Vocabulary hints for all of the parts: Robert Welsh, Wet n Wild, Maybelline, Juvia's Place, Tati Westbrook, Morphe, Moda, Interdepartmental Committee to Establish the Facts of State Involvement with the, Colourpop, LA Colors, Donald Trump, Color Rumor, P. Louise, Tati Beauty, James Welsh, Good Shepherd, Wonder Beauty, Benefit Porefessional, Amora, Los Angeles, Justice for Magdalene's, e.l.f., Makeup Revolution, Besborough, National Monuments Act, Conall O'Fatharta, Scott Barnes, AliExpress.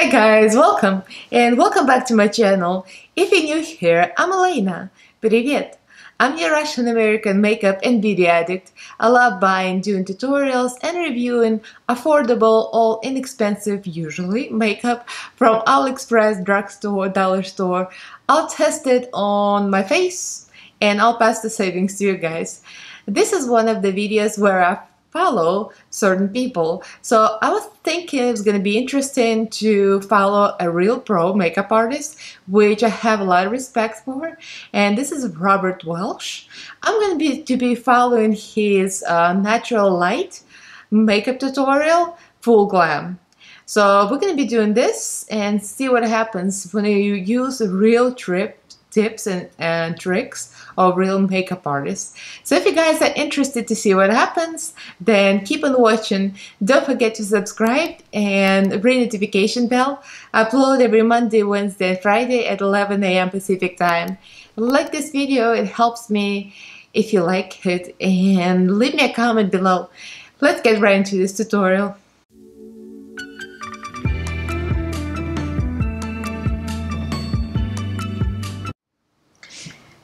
Hi guys, welcome and welcome back to my channel. If you're new here, I'm Elena. Привет! I'm your Russian-American makeup and beauty addict. I love buying, doing tutorials and reviewing affordable, all inexpensive, usually, makeup from AliExpress, drugstore, dollar store. I'll test it on my face and I'll pass the savings to you guys. This is one of the videos where I follow certain people. So I was thinking it's going to be interesting to follow a real pro makeup artist, which I have a lot of respect for, and this is Robert Welsh. I'm going to be following his natural light makeup tutorial, full glam. So we're going to be doing this and see what happens when you use real tips and tricks of real makeup artists. So if you guys are interested to see what happens, then keep on watching. Don't forget to subscribe and ring notification bell. I upload every Monday, Wednesday, and Friday at 11 a.m. Pacific time. Like this video, it helps me if you like it, and leave me a comment below. Let's get right into this tutorial.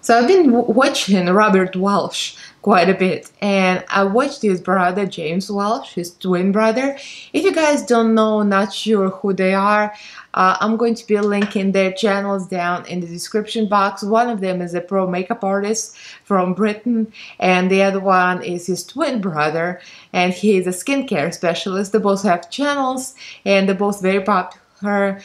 So I've been watching Robert Welsh quite a bit, and I watched his brother James Welsh, his twin brother. If you guys don't know, not sure who they are, I'm going to be linking their channels down in the description box. One of them is a pro makeup artist from Britain, and the other one is his twin brother, and he is a skincare specialist. They both have channels, and they're both very popular.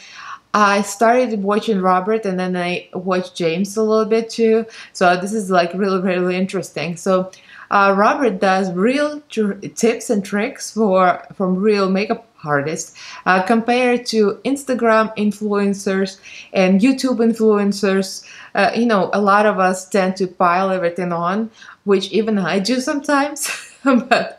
I started watching Robert and then I watched James a little bit too, so this is like really, really interesting. So Robert does real tips and tricks from real makeup artists compared to Instagram influencers and YouTube influencers. You know, a lot of us tend to pile everything on, which even I do sometimes. But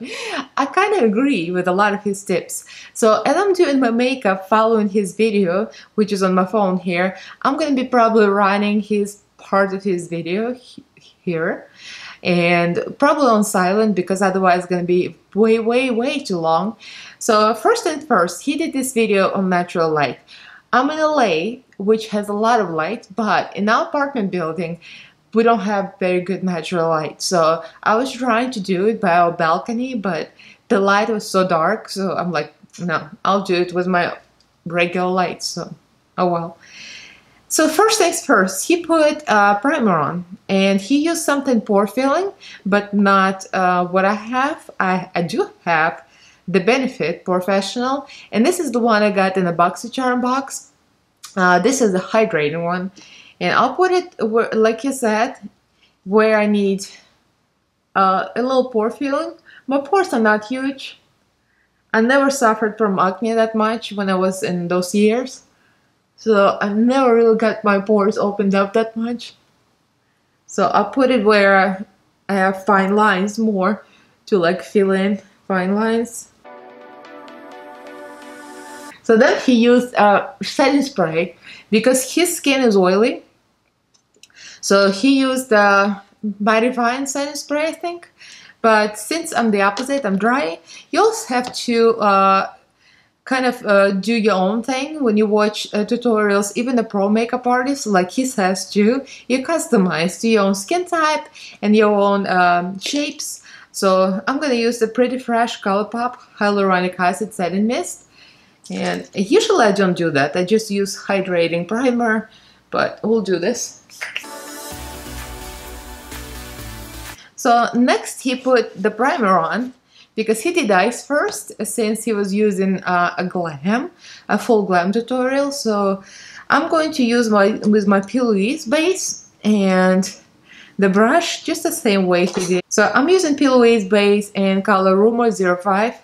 I kind of agree with a lot of his tips. So as I'm doing my makeup following his video, which is on my phone here, I'm going to be probably running his part of his video here, and probably on silent because otherwise it's going to be way, way, way too long. So first and first, he did this video on natural light. I'm in LA, which has a lot of light, but in our apartment building, we don't have very good natural light, so I was trying to do it by our balcony, but the light was so dark, so I'm like, no, I'll do it with my regular light, so oh well. So first things first, he put primer on, and he used something pore filling, but not what I have. I do have the Benefit Porefessional, and this is the one I got in a BoxyCharm box. This is the hydrating one. And I'll put it, like you said, where I need a little pore filling. My pores are not huge. I never suffered from acne that much when I was in those years. So I never really got my pores opened up that much. So I'll put it where I have fine lines more to like fill in fine lines. So then he used setting spray because his skin is oily. So he used the Mighty Fine setting spray, I think. But since I'm the opposite, I'm dry, you also have to kind of do your own thing when you watch tutorials. Even the pro makeup artist, like he says too, you customize to your own skin type and your own shapes. So I'm going to use the Pretty Fresh Colourpop Hyaluronic Acid Setting Mist. And usually I don't do that, I just use hydrating primer, but we'll do this. So next he put the primer on, because he did eyes first, since he was using a full glam tutorial. So I'm going to use my P. Louise base and the brush just the same way he did. So I'm using P. Louise base and Color Rumor 05.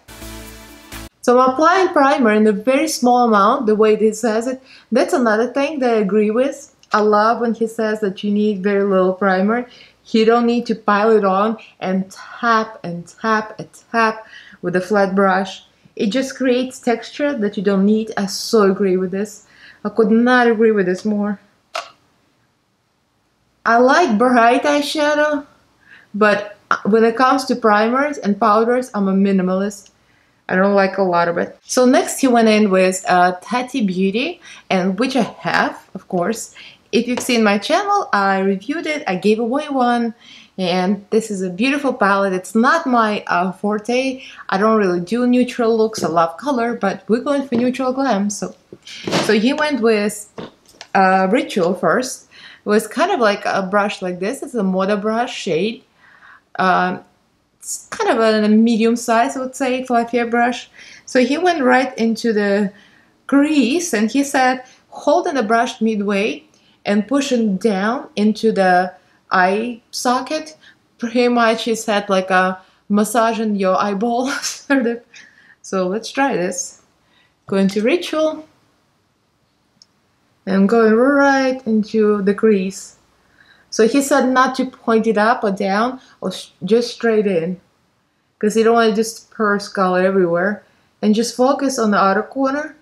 So I'm applying primer in a very small amount, the way he says it. That's another thing that I agree with. I love when he says that you need very little primer. You don't need to pile it on and tap and tap and tap with a flat brush. It just creates texture that you don't need. I so agree with this. I could not agree with this more. I like bright eyeshadow, but when it comes to primers and powders, I'm a minimalist. I don't like a lot of it. So next he went in with Tati Beauty, and which I have, of course. If you've seen my channel, I reviewed it, I gave away one, and this is a beautiful palette. It's not my forte. I don't really do neutral looks. I love color, but we're going for neutral glam. So he went with Ritual first. It was kind of like a brush like this. It's a Moda brush shade. It's kind of a medium size, I would say, fluffier brush. So he went right into the crease, and he said, holding the brush midway and pushing down into the eye socket. Pretty much he said like a massaging your eyeball sort of. So let's try this. Going to Ritual and going right into the crease. So he said not to point it up or down, or just straight in, because you don't want to disperse color everywhere, and just focus on the outer corner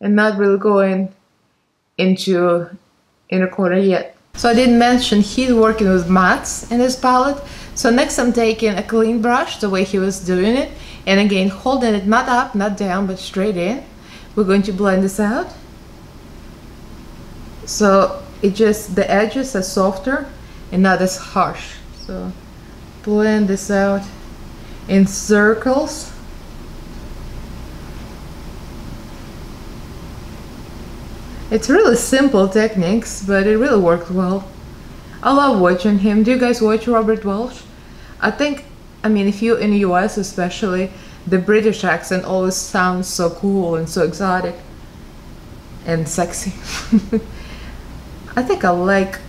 and not really going into inner corner yet. So I didn't mention he's working with mattes in this palette. So next I'm taking a clean brush the way he was doing it, and again holding it not up, not down, but straight in. We're going to blend this out. So it just, the edges are softer and not as harsh. So blend this out in circles. It's really simple techniques, but it really worked well. I love watching him. Do you guys watch Robert Welsh? I think, I mean, if you're in the US especially, the British accent always sounds so cool and so exotic and sexy. I think I like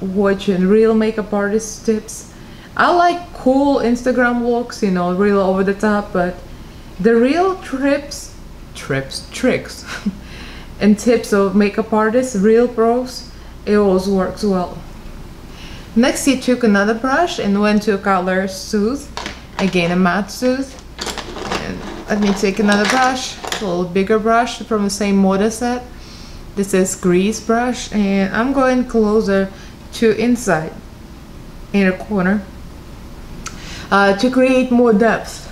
watching real makeup artist tips. I like cool Instagram looks, you know, real over the top, but the real tricks and tips of makeup artists, real pros, it always works well. Next he took another brush and went to color Soothe, again a matte Soothe. And let me take another brush, a little bigger brush from the same Moda set. This is Grease brush, and I'm going closer to inside, inner corner, to create more depth.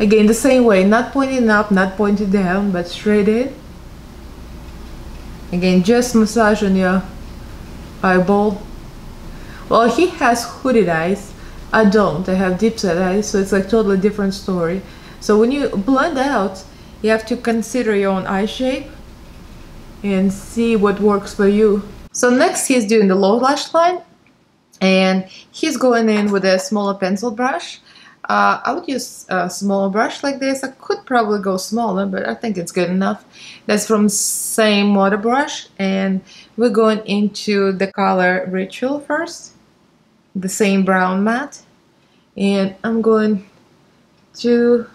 Again, the same way, not pointing up, not pointing down, but straight in. Again, just massaging your eyeball. Well, he has hooded eyes. I don't. I have deep set eyes, so it's like totally different story. So when you blend out, you have to consider your own eye shape and see what works for you. So next he's doing the low lash line, and he's going in with a smaller pencil brush. I would use a smaller brush like this. I could probably go smaller, but I think it's good enough. That's from the same water brush, and we're going into the color Ritual first, the same brown matte, and I'm going to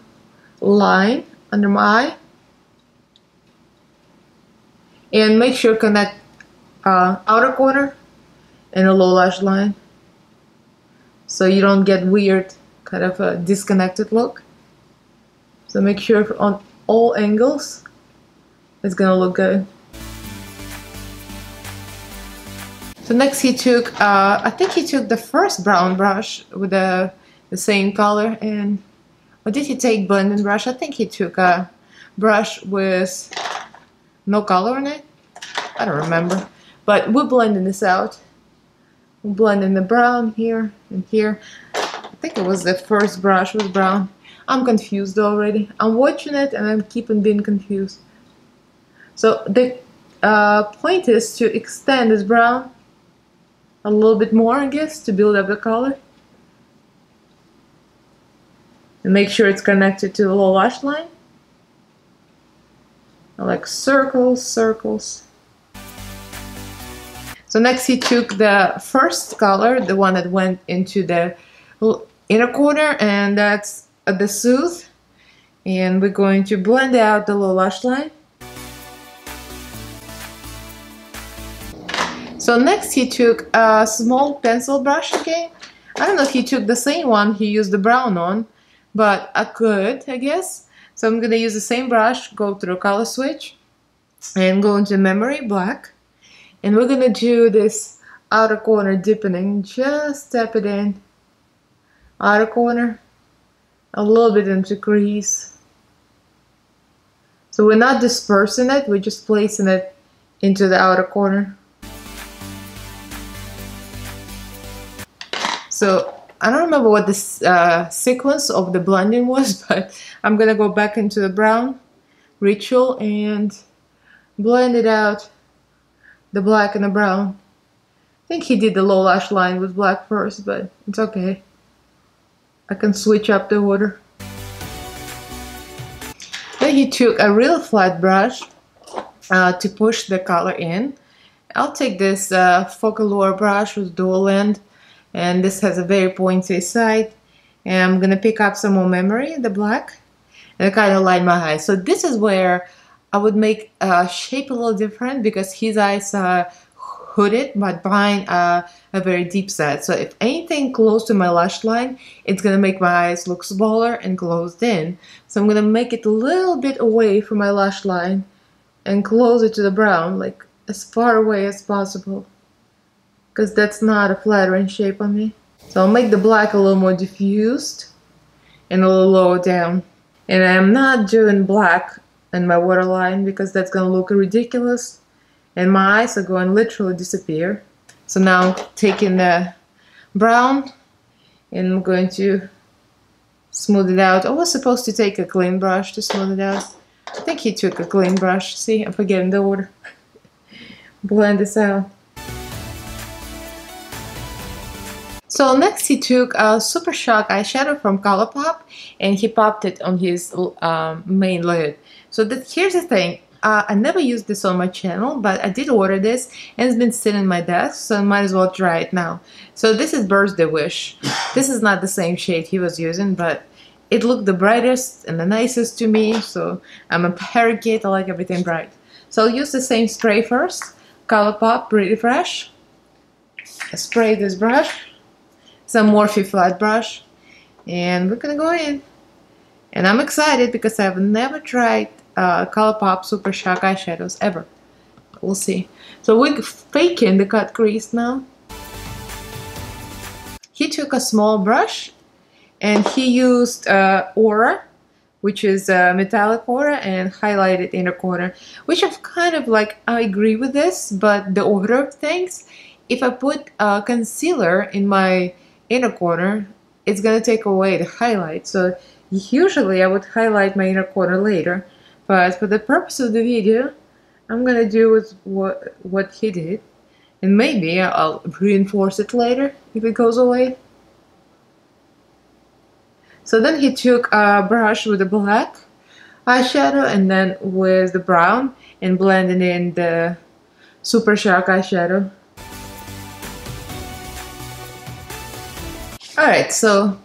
line under my eye and make sure connect outer corner and a low lash line, so you don't get weird kind of a disconnected look. So make sure on all angles it's gonna look good. So next he took I think he took the first brown brush with the same color, and or did he take blending brush? I think he took a brush with no color in it. I don't remember. But we're blending this out. We're blending the brown here and here. I think it was the first brush with brown. I'm confused already. I'm watching it and I'm keeping being confused. So the point is to extend this brown a little bit more, I guess, to build up the color. And make sure it's connected to the low lash line. I like circles, circles. So next he took the first color, the one that went into the inner corner, and that's the Soothe. And we're going to blend out the low lash line. So next he took a small pencil brush again. I don't know if he took the same one he used the brown on, but I could, I guess. So I'm gonna use the same brush, go through color switch, and go into Memory Black. And we're gonna do this outer corner deepening, just tap it in outer corner, a little bit into crease. So we're not dispersing it, we're just placing it into the outer corner. So I don't remember what the sequence of the blending was, but I'm gonna go back into the brown ritual and blend it out, the black and the brown. I think he did the low lash line with black first, but it's okay. I can switch up the order. Then he took a real flat brush to push the color in. I'll take this Focalure brush with dual end, and this has a very pointy side, and I'm gonna pick up some more memory, the black, and kind of line my eyes. So this is where I would make shape a little different, because his eyes are hooded, but mine are a very deep set. So if anything close to my lash line, it's gonna make my eyes look smaller and closed in. So I'm gonna make it a little bit away from my lash line and closer to the brown, like as far away as possible, because that's not a flattering shape on me. So I'll make the black a little more diffused and a little lower down. And I'm not doing black in my waterline, because that's gonna look ridiculous and my eyes are going literally disappear. So now taking the brown, and I'm going to smooth it out. I was supposed to take a clean brush to smooth it out. I think he took a clean brush. See, I'm forgetting the order. Blend this out. So next he took a Super Shock eyeshadow from Colourpop, and he popped it on his main lid. So that, here's the thing, I never used this on my channel, but I did order this and it's been sitting on my desk, so I might as well try it now. So this is Birthday Wish. This is not the same shade he was using, but it looked the brightest and the nicest to me, so I'm a parrot kid, I like everything bright. So I'll use the same spray first, Colourpop Pretty Fresh. I spray this brush. It's a Morphe flat brush, and we're gonna go in, and I'm excited because I've never tried Colourpop Super Shock eyeshadows ever. We'll see. So we're faking the cut crease now. He took a small brush and he used Aura, which is a metallic aura, and highlighted inner corner, which I've kind of like, I agree with this, but the order of things, if I put concealer in my inner corner, it's gonna take away the highlight. So usually I would highlight my inner corner later, but for the purpose of the video I'm gonna do with what he did, and maybe I'll reinforce it later if it goes away. So then he took a brush with a black eyeshadow and then with the brown, and blended in the Super Shock eyeshadow. Alright, so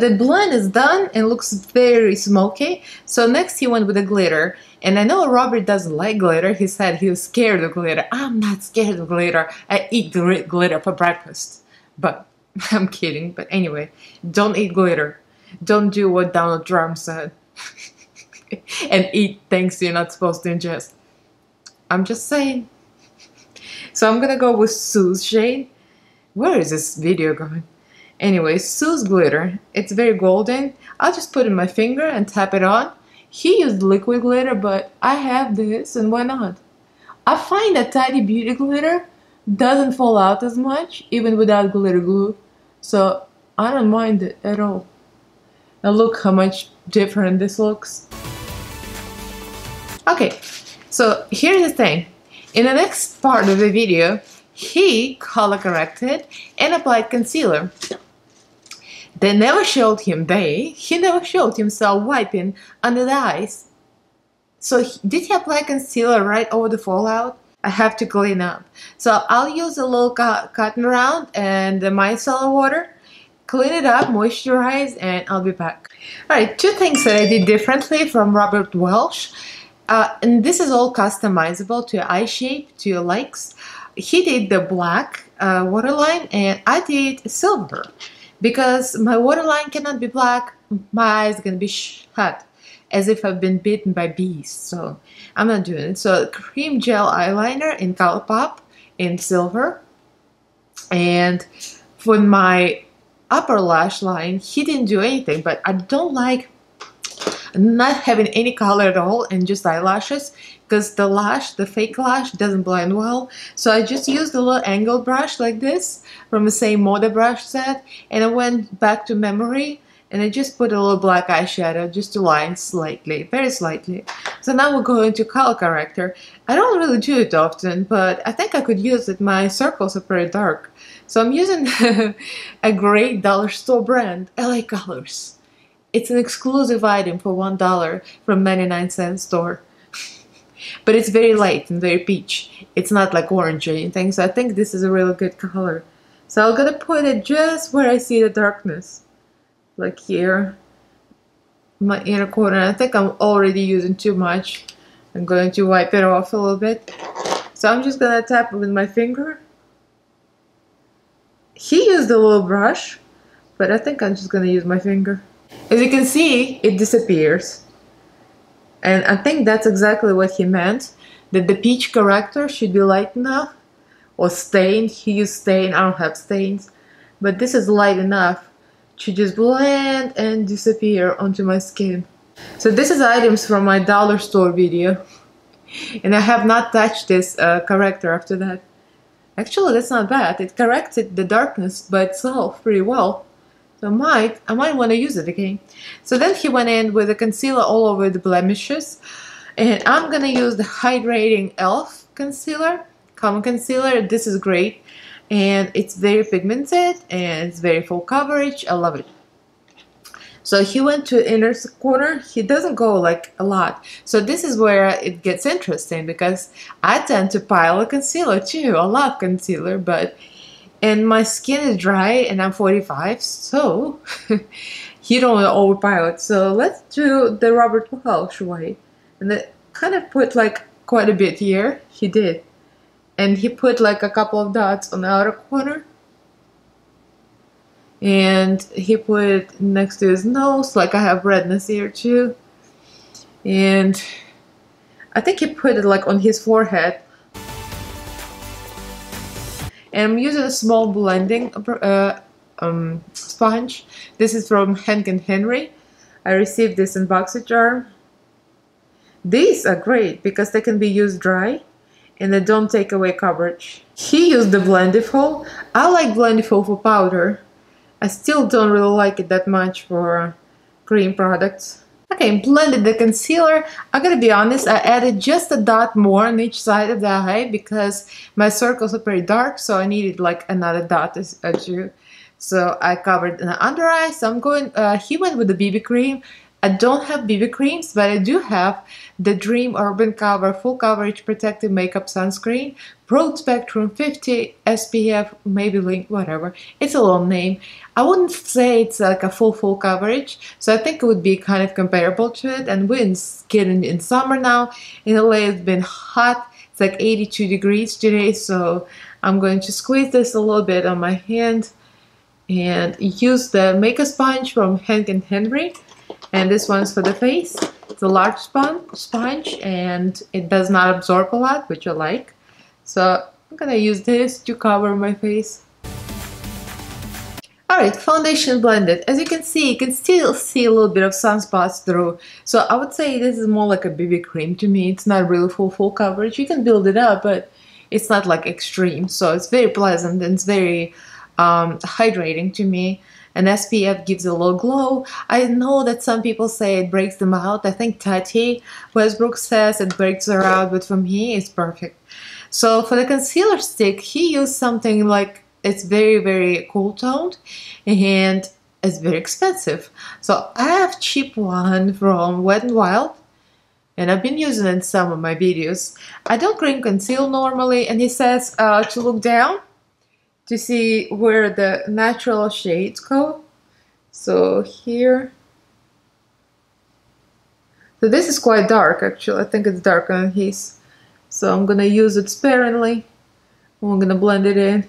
the blend is done and looks very smoky. So next he went with the glitter. And I know Robert doesn't like glitter. He said he was scared of glitter. I'm not scared of glitter. I eat glitter for breakfast. But I'm kidding. But anyway, don't eat glitter. Don't do what Donald Trump said. And eat things you're not supposed to ingest. I'm just saying. So I'm gonna go with Sue's shade. Where is this video going? Anyway, Sue's glitter, it's very golden. I'll just put in my finger and tap it on. He used liquid glitter, but I have this, and why not? I find that Tidy Beauty glitter doesn't fall out as much, even without glitter glue. So I don't mind it at all. Now look how much different this looks. Okay, so here's the thing. In the next part of the video, he color corrected and applied concealer. They never showed him, he never showed himself wiping under the eyes. So did he apply concealer right over the fallout? I have to clean up. So I'll use a little cotton round and micellar water, clean it up, moisturize, and I'll be back. Alright, two things that I did differently from Robert Welsh. And this is all customizable to your eye shape, to your likes. He did the black waterline, and I did silver, because my waterline cannot be black. My eyes gonna be shut, as if I've been bitten by bees. So I'm not doing it. So cream gel eyeliner in Colourpop in silver, and for my upper lash line, he didn't do anything, but I don't like not having any color at all and just eyelashes, because the lash, the fake lash, doesn't blend well. So I just used a little angle brush like this from the same Moda brush set, and I went back to memory and I just put a little black eyeshadow just to line slightly, very slightly. So now we're going to color corrector. I don't really do it often, but I think I could use it. My circles are pretty dark. So I'm using a great dollar store brand, LA Colors. It's an exclusive item for $1 from 99-cent store. But it's very light and very peach. It's not like orange or anything, so I think this is a really good color. So I'm gonna put it just where I see the darkness. Like here, my inner corner. I think I'm already using too much. I'm going to wipe it off a little bit. So I'm just gonna tap with my finger. He used a little brush, but I think I'm just gonna use my finger. As you can see, it disappears. And I think that's exactly what he meant, that the peach corrector should be light enough, or stained. He used stain, I don't have stains, but this is light enough to just blend and disappear onto my skin. So this is items from my dollar store video, and I have not touched this corrector after that. Actually, that's not bad. It corrected the darkness by itself pretty well. So I might want to use it again. So then he went in with a concealer all over the blemishes, and I'm gonna use the Hydrating Elf concealer, common concealer. This is great. And it's very pigmented and it's very full coverage. I love it. So he went to inner corner. He doesn't go like a lot. So this is where it gets interesting, because I tend to pile a concealer too. I love concealer, but and my skin is dry and I'm 45, so you don't want to overpile it. So let's do the Robert Welsh way. And I kind of put like quite a bit here. He did. And he put like a couple of dots on the outer corner, and he put it next to his nose, like I have redness here too, and I think he put it like on his forehead. And I'm using a small blending sponge. This is from Hank and Henry. I received this in BoxyCharm. These are great because they can be used dry, and they don't take away coverage. He used the Blendifol. I like Blendifol for powder. I still don't really like it that much for cream products. Okay, blended the concealer. I gotta be honest, I added just a dot more on each side of the eye because my circles are pretty dark, so I needed like another dot too. So I covered the under eye. So I'm going, he went with the BB cream. I don't have BB creams, but I do have the Dream Urban Cover Full Coverage Protective Makeup Sunscreen, Broad Spectrum 50 SPF, Maybelline, whatever. It's a long name. I wouldn't say it's like a full coverage, so I think it would be kind of comparable to it. And we're in summer now. In LA, it's been hot. It's like 82 degrees today, so I'm going to squeeze this a little bit on my hand and use the makeup sponge from Hank and Henry. And this one's for the face. It's a large sponge, and it does not absorb a lot, which I like. So I'm gonna use this to cover my face. Alright, foundation blended. As you can see, you can still see a little bit of sunspots through. So I would say this is more like a BB cream to me. It's not really full coverage. You can build it up, but it's not like extreme. So it's very pleasant and it's very hydrating to me. An SPF gives a low glow. I know that some people say it breaks them out. I think Tati Westbrook says it breaks her out, but for me, it's perfect. So for the concealer stick, he used something like it's very, very cool toned, and it's very expensive. So I have cheap one from Wet n Wild, and I've been using it in some of my videos. I don't cream conceal normally, and he says to look down to see where the natural shades go. So here. So this is quite dark actually. I think it's darker than his. So I'm gonna use it sparingly. I'm gonna blend it in.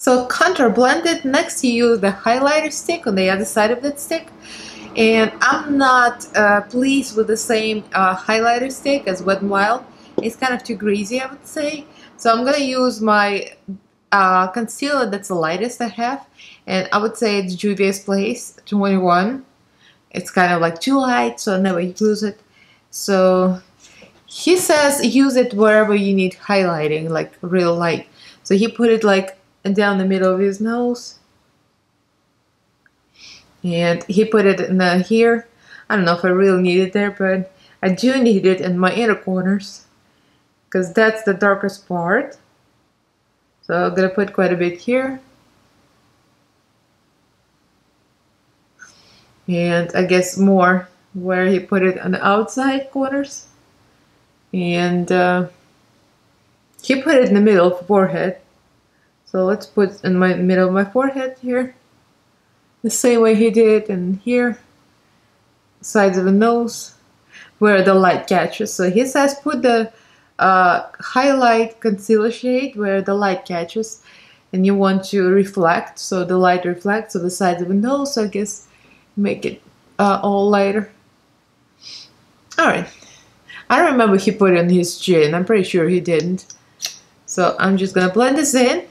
So contour blended. Next you use the highlighter stick on the other side of that stick. And I'm not pleased with the same highlighter stick as Wet n Wild. It's kind of too greasy, I would say. So I'm gonna use my concealer that's the lightest I have, and I would say it's Juvia's Place 21. It's kind of like too light, so I never use it. So he says use it wherever you need highlighting, like real light. So he put it like down the middle of his nose, and he put it in here. I don't know if I really need it there, but I do need it in my inner corners because that's the darkest part. So I'm gonna put quite a bit here, and I guess more where he put it on the outside corners, and he put it in the middle of the forehead. So let's put in my middle of my forehead here, the same way he did, and here, sides of the nose, where the light catches. So he says put the highlight concealer shade where the light catches, and you want to reflect, so the light reflects on the sides of the nose. So I guess make it all lighter. Alright, I don't remember he put it on his chin, I'm pretty sure he didn't. So I'm just gonna blend this in.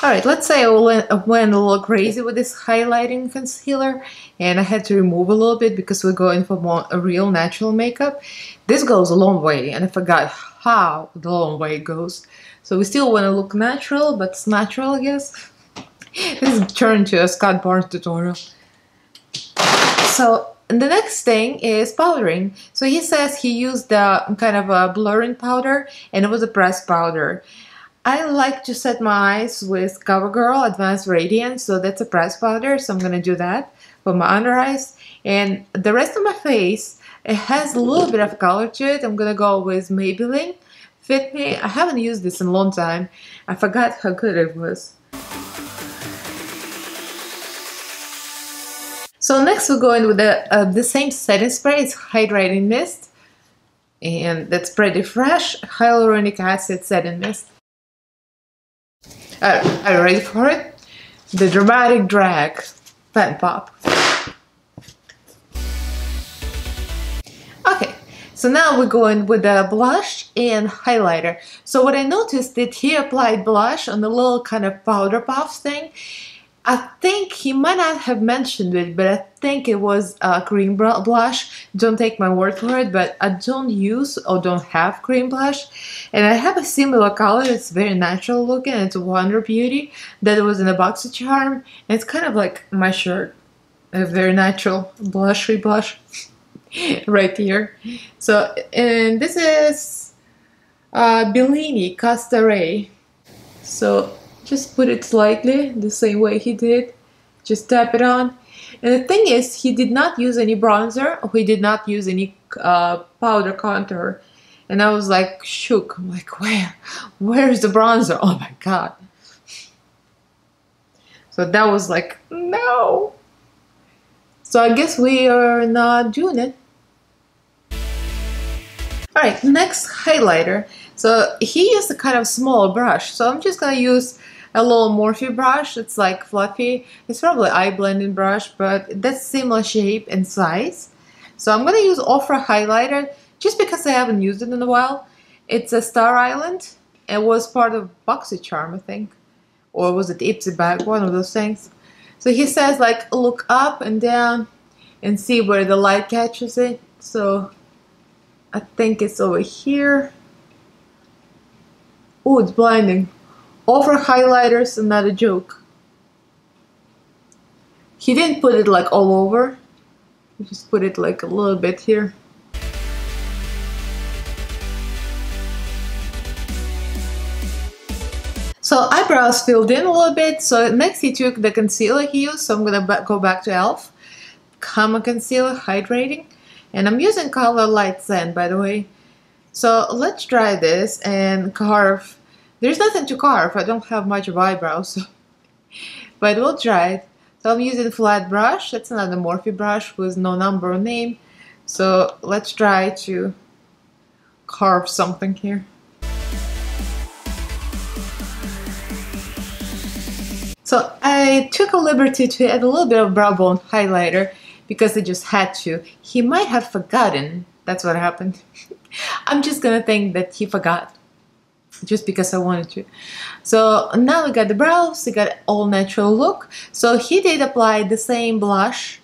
Alright, let's say I went a little crazy with this highlighting concealer, and I had to remove a little bit because we're going for more real natural makeup. This goes a long way, and I forgot how the long way it goes. So we still want to look natural, but it's natural, I guess. This turned to a Scott Barnes tutorial. So and the next thing is powdering. So he says he used kind of a blurring powder, and it was a pressed powder. I like to set my eyes with CoverGirl Advanced Radiance, so that's a pressed powder, so I'm gonna do that for my under eyes. And the rest of my face, it has a little bit of color to it. I'm gonna go with Maybelline Fit Me. I haven't used this in a long time. I forgot how good it was. So next we're going with the same setting spray. It's Hydrating Mist, and that's pretty fresh, Hyaluronic Acid Setting Mist. Are you ready for it? The Dramatic Drag Pen Pop. Okay, so now we're going with the blush and highlighter. So what I noticed that he applied blush on the little kind of powder puffs thing. I think he might not have mentioned it, but I think it was cream blush. Don't take my word for it, but I don't use or don't have cream blush. And I have a similar color. It's very natural looking. It's Wonder Beauty that was in the BoxyCharm. It's kind of like my shirt. A very natural blushy blush right here. So, and this is Bellini Castare. So just put it slightly the same way he did, just tap it on. And the thing is, he did not use any bronzer, or he did not use any powder contour, and I was like shook. I'm like, where is the bronzer? Oh my god. So that was like, no. So I guess we are not doing it. Alright, next, highlighter. So he used a kind of small brush, so I'm just gonna use a little Morphe brush. It's like fluffy. It's probably eye blending brush, but that's similar shape and size. So I'm gonna use Ofra highlighter just because I haven't used it in a while. It's a Star Island. It was part of BoxyCharm, I think, or was it Ipsy Bag? One of those things. So he says like look up and down and see where the light catches it. So I think it's over here. Oh, it's blinding. Ofra highlighters, another joke. He didn't put it like all over. He just put it like a little bit here. So eyebrows filled in a little bit. So next he took the concealer he used. So I'm gonna go back to e.l.f. Camo Concealer Hydrating. And I'm using Color Light Sand, by the way. So let's try this and carve. There's nothing to carve, I don't have much of eyebrows, so. But we'll try it. So I'm using flat brush, that's another Morphe brush with no number or name. So let's try to carve something here. So I took a liberty to add a little bit of brow bone highlighter because I just had to. He might have forgotten That's what happened. I'm just gonna think that he forgot, just because I wanted to. So now we got the brows, we got all natural look. So he did apply the same blush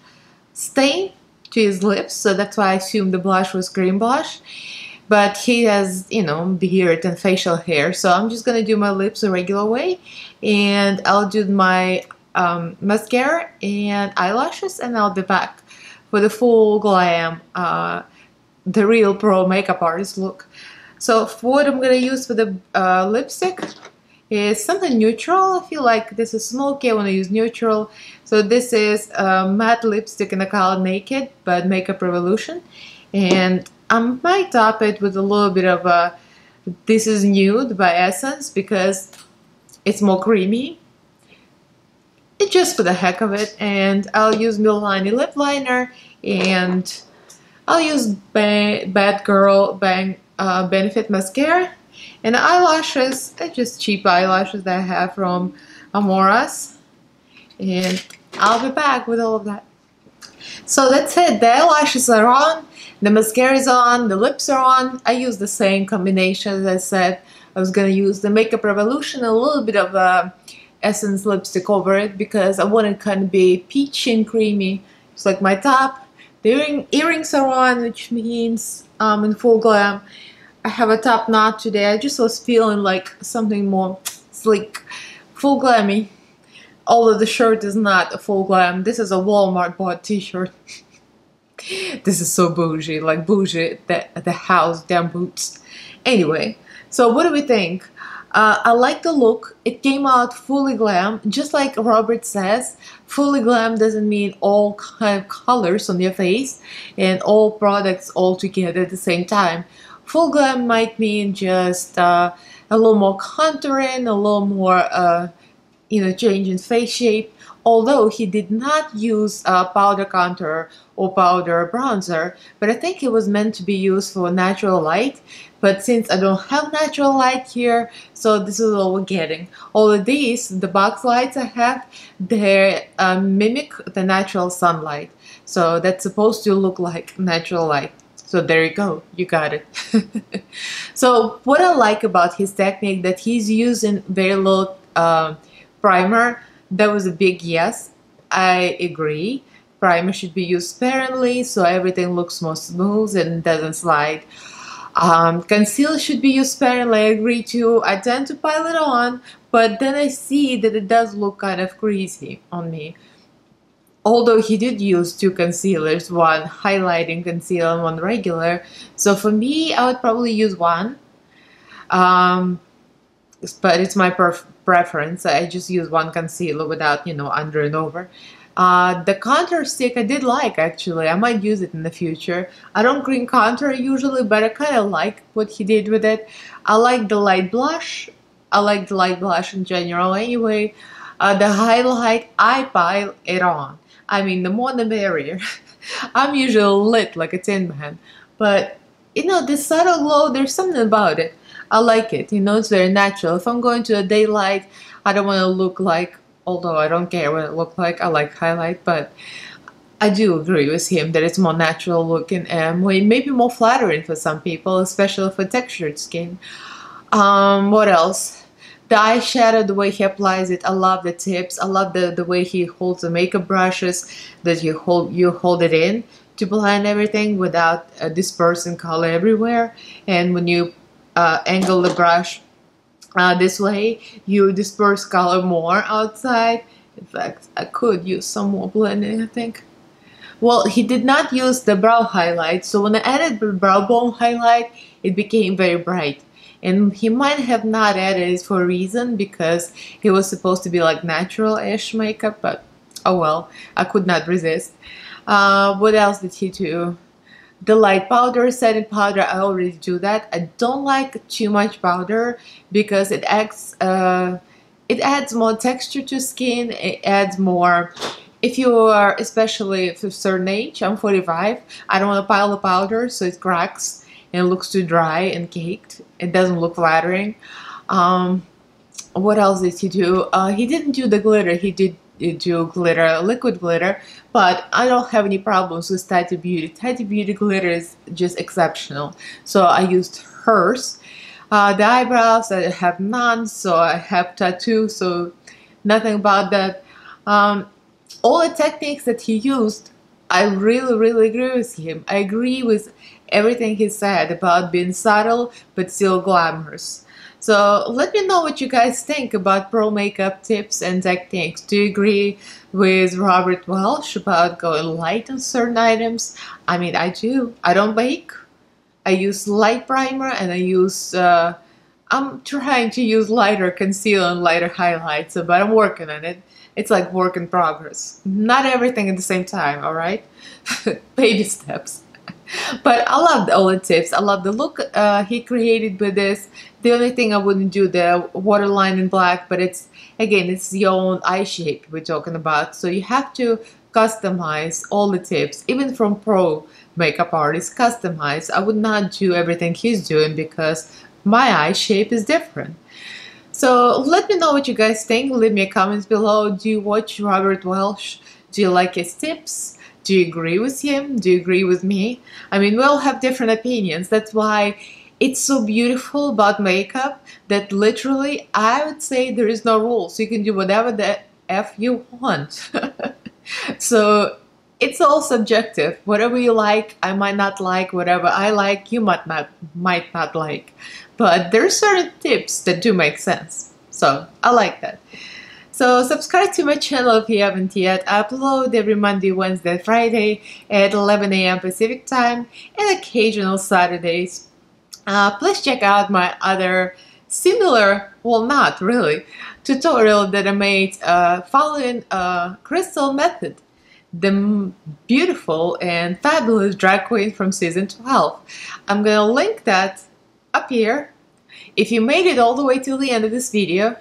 stain to his lips, so that's why I assumed the blush was cream blush. But he has, you know, beard and facial hair, so I'm just gonna do my lips a regular way, and I'll do my mascara and eyelashes, and I'll be back for the full glam, the real pro makeup artist look. So what I'm gonna use for the lipstick is something neutral. I feel like this is smoky, I wanna use neutral. So this is a matte lipstick in the color Naked by Makeup Revolution, and I might top it with a little bit of a This Is Nude by Essence, because it's more creamy. It's just for the heck of it. And I'll use Milani lip liner, and I'll use Bad Girl Benefit mascara. And eyelashes, it's just cheap eyelashes that I have from Amora's. And I'll be back with all of that. So that's it, the eyelashes are on, the mascara is on, the lips are on. I use the same combination as I said I was gonna use, the Makeup Revolution, a little bit of Essence lipstick over it, because I want it kind of be peachy and creamy. It's like my top. The earrings are on, which means I'm in full glam. I have a top knot today. I just was feeling like something more sleek, full glammy. Although the shirt is not a full glam, this is a Walmart bought t-shirt. This is so bougie, like bougie, the house, damn boots. Anyway, so what do we think? I like the look, it came out fully glam, just like Robert says, fully glam doesn't mean all kind of colors on your face and all products all together at the same time. Full glam might mean just a little more contouring, a little more you know, change in face shape, although he did not use powder contour or powder bronzer, but I think it was meant to be used for natural light. But since I don't have natural light here, so this is all we're getting. All of these, the box lights I have, they mimic the natural sunlight, so that's supposed to look like natural light. So there you go, you got it. So what I like about his technique, that he's using very little primer. That was a big yes, I agree. Primer should be used sparingly, so everything looks more smooth and doesn't slide. Concealer should be used sparingly, I agree too. I tend to pile it on, but then I see that it does look kind of greasy on me. Although he did use two concealers, one highlighting concealer and one regular. So for me, I would probably use one. But it's my preference. I just use one concealer without, you know, under and over. The contour stick I did like, actually. I might use it in the future. I don't cream contour usually, but I kind of like what he did with it. I like the light blush. I like the light blush in general anyway. The highlight, I pile it on. I mean, the more the merrier. I'm usually lit like a tin man. But, you know, this subtle glow, there's something about it. I like it, you know, it's very natural. If I'm going to a daylight, I don't want to look like, although I don't care what it looks like, I like highlight, but I do agree with him that it's more natural looking and maybe more flattering for some people, especially for textured skin. What else? The eyeshadow, the way he applies it, I love the tips, I love the way he holds the makeup brushes, that you hold it in to blend everything without dispersing color everywhere, and when you angle the brush this way, you disperse color more outside. In fact, I could use some more blending, I think. Well, he did not use the brow highlight, so when I added the brow bone highlight, it became very bright. And he might have not added it for a reason, because it was supposed to be like natural-ish makeup, but oh well, I could not resist. What else did he do? The light powder, setting powder, I already do that. I don't like too much powder because it acts, it adds more texture to skin, it adds more, if you are, especially if you're a certain age, I'm 45, I don't want to pile the powder so it cracks and it looks too dry and caked, it doesn't look flattering. What else did he do? He didn't do the glitter, he did do glitter, liquid glitter, but I don't have any problems with Tati Beauty. Tati Beauty glitter is just exceptional. So I used hers. The eyebrows, I have none, so I have tattoo, so nothing about that. All the techniques that he used, I really agree with him. I agree with everything he said about being subtle but still glamorous. So let me know what you guys think about pro makeup tips and techniques. Do you agree with Robert Welsh about going light on certain items? I mean, I do. I don't bake. I use light primer and I use, I'm trying to use lighter concealer and lighter highlights, but I'm working on it. It's like work in progress. Not everything at the same time, alright? Baby steps. But I love all the tips. I love the look he created with this. The only thing I wouldn't do, the waterline in black, but it's, again, it's your own eye shape we're talking about. So you have to customize all the tips, even from pro makeup artists, customize. I would not do everything he's doing because my eye shape is different. So let me know what you guys think. Leave me a comment below. Do you watch Robert Welsh? Do you like his tips? Do you agree with him? Do you agree with me? I mean, we all have different opinions. That's why it's so beautiful about makeup that literally I would say there is no rules. You can do whatever the F you want. So it's all subjective. Whatever you like, I might not like. Whatever I like, you might not like. But there are certain tips that do make sense. So I like that. So subscribe to my channel if you haven't yet. I upload every Monday, Wednesday, and Friday at 11 a.m. Pacific time and occasional Saturdays. Please check out my other similar, well not really, tutorial that I made following Crystal Method, the beautiful and fabulous drag queen from season 12. I'm gonna link that up here. If you made it all the way till the end of this video,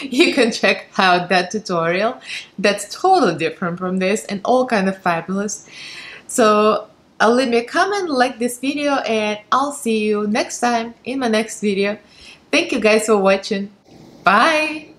you can check out that tutorial that's totally different from this and all kind of fabulous. So leave me a comment, like this video, and I'll see you next time in my next video. Thank you guys for watching. Bye!